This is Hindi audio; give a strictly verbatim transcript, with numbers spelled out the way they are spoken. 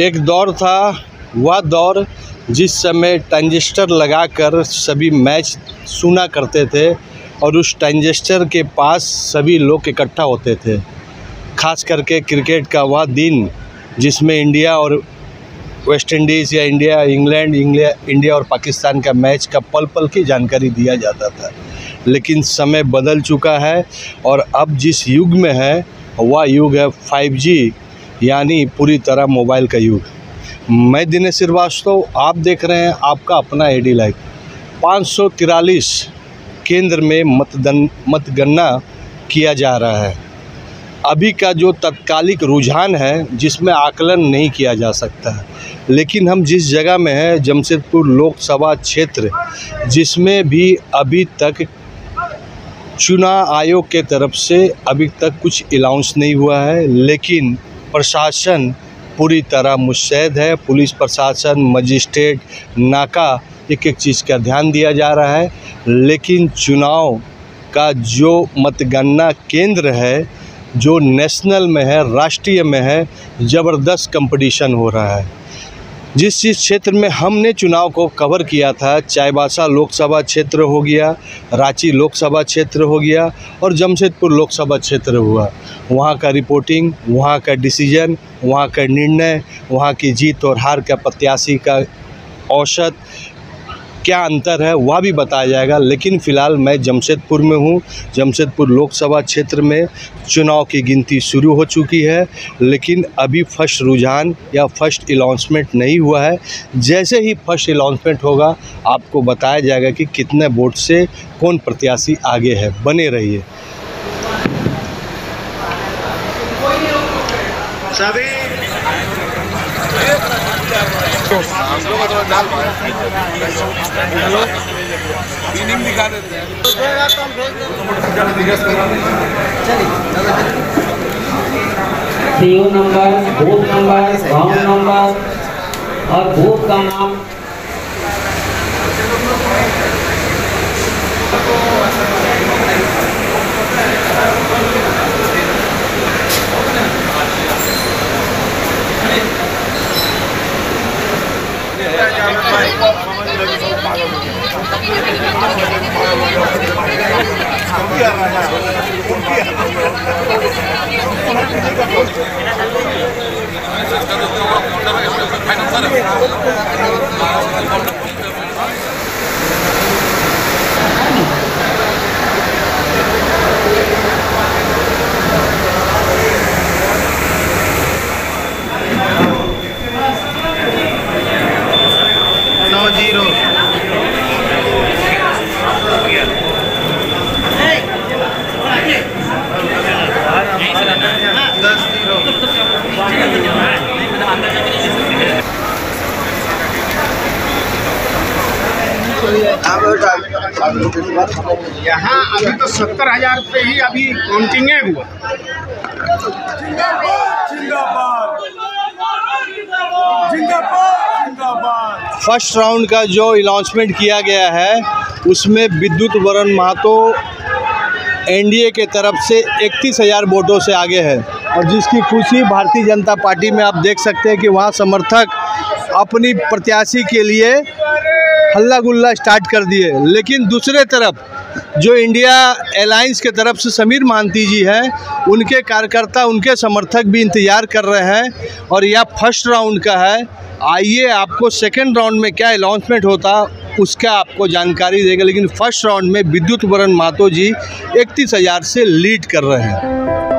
एक दौर था, वह दौर जिस समय ट्रांजिस्टर लगाकर सभी मैच सुना करते थे और उस ट्रांजिस्टर के पास सभी लोग इकट्ठा होते थे। खास करके क्रिकेट का वह दिन जिसमें इंडिया और वेस्ट इंडीज़ या इंडिया इंग्लैंड इंडिया इंडिया और पाकिस्तान का मैच का पल पल की जानकारी दिया जाता था। लेकिन समय बदल चुका है और अब जिस युग में है वह युग है फाइव जी, यानी पूरी तरह मोबाइल का युग। मैं दिनेश श्रीवास्तव, आप देख रहे हैं आपका अपना एडी लाइव। पाँच सौ तिरालीस केंद्र में मतदान मतगणना किया जा रहा है। अभी का जो तत्कालिक रुझान है जिसमें आकलन नहीं किया जा सकता है, लेकिन हम जिस जगह में हैं जमशेदपुर लोकसभा क्षेत्र, जिसमें भी अभी तक चुनाव आयोग के तरफ से अभी तक कुछ अनाउंस नहीं हुआ है, लेकिन प्रशासन पूरी तरह मुस्तैद है। पुलिस प्रशासन, मजिस्ट्रेट, नाका, एक एक चीज़ का ध्यान दिया जा रहा है। लेकिन चुनाव का जो मतगणना केंद्र है, जो नेशनल में है, राष्ट्रीय में है, ज़बरदस्त कंपटीशन हो रहा है। जिस जिस क्षेत्र में हमने चुनाव को कवर किया था, चाईबासा लोकसभा क्षेत्र हो गया, रांची लोकसभा क्षेत्र हो गया और जमशेदपुर लोकसभा क्षेत्र हुआ, वहाँ का रिपोर्टिंग, वहाँ का डिसीजन, वहाँ का निर्णय, वहाँ की जीत और हार का प्रत्याशी का औसत क्या अंतर है वह भी बताया जाएगा। लेकिन फ़िलहाल मैं जमशेदपुर में हूँ। जमशेदपुर लोकसभा क्षेत्र में चुनाव की गिनती शुरू हो चुकी है, लेकिन अभी फर्स्ट रुझान या फर्स्ट अनाउंसमेंट नहीं हुआ है। जैसे ही फर्स्ट अनाउंसमेंट होगा आपको बताया जाएगा कि कितने वोट से कौन प्रत्याशी आगे है। बने रहिए। हम लोग तो डाल बिनिंग दिखा देते हैं। सीओ नंबर, बूथ नंबर, गांव नंबर और बूथ का नाम। यहाँ अभी तो सत्तर हजार पे ही अभी काउंटिंग है। हुआ फर्स्ट राउंड का जो अनाउंसमेंट किया गया है उसमें विद्युत वरण मातो एनडीए के तरफ से इकतीस हजार वोटों से आगे है और जिसकी खुशी भारतीय जनता पार्टी में आप देख सकते हैं कि वहाँ समर्थक अपनी प्रत्याशी के लिए हल्ला गुल्ला स्टार्ट कर दिए। लेकिन दूसरे तरफ जो इंडिया एलायंस के तरफ से समीर मांती जी हैं, उनके कार्यकर्ता, उनके समर्थक भी इंतज़ार कर रहे हैं और यह फर्स्ट राउंड का है। आइए आपको सेकंड राउंड में क्या अनाउंसमेंट होता उसका आपको जानकारी देगा। लेकिन फर्स्ट राउंड में विद्युत वरण मातो जी इकतीस हज़ार से लीड कर रहे हैं।